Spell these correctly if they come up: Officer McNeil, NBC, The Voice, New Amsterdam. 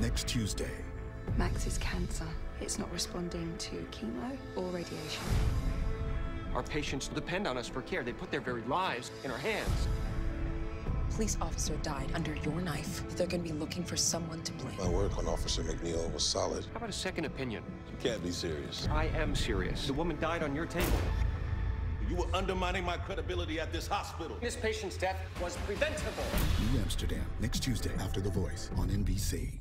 next Tuesday. Max's cancer. It's not responding to chemo or radiation. Our patients depend on us for care. They put their very lives in our hands. Police officer died under your knife. They're going to be looking for someone to blame. My work on Officer McNeil was solid. How about a second opinion? You can't be serious. I am serious. The woman died on your table. You were undermining my credibility at this hospital. This patient's death was preventable. New Amsterdam, next Tuesday after The Voice on NBC.